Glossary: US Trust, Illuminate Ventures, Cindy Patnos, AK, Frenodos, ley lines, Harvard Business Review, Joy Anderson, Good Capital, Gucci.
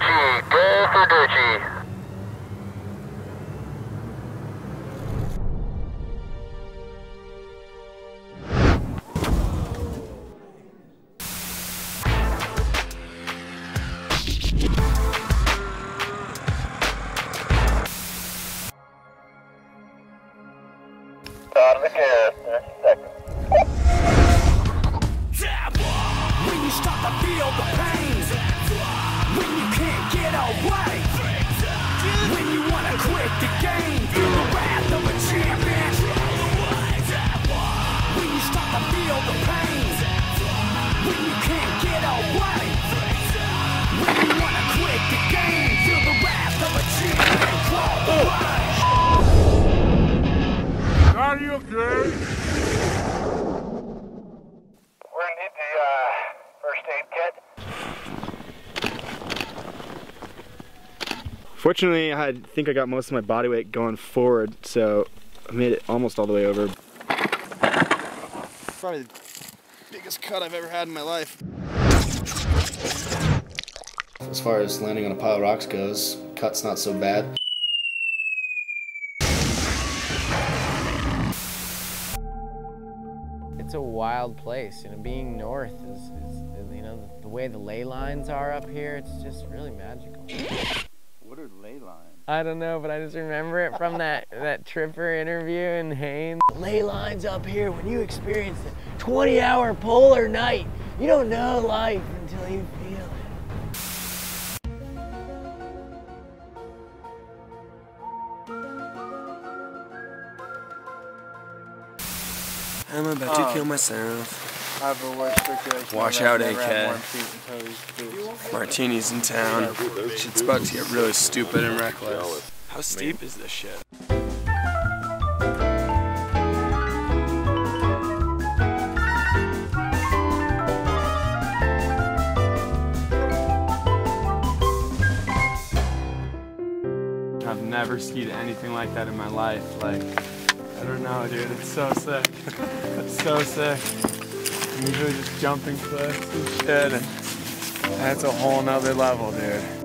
Gucci, go for Gucci. Are you okay? We're gonna need the first aid kit. Fortunately, I think I got most of my body weight going forward, so I made it almost all the way over. Probably the biggest cut I've ever had in my life. As far as landing on a pile of rocks goes, cut's not so bad. It's a wild place, you know, being north is you know, the way the ley lines are up here, it's just really magical. What are ley lines? I don't know, but I just remember it from that Tripper interview in Haines. Ley lines up here, when you experience the 20-hour polar night, you don't know life until you feel it. I'm about to kill myself. I have a worse circulation. Watch out, AK. Martini's in town. Shit's about to get really stupid and reckless. How steep is this shit? I've never skied anything like that in my life. Like, I don't know, dude, it's so sick. It's so sick. I'm usually just jumping cliffs and shit, and that's a whole nother level, dude.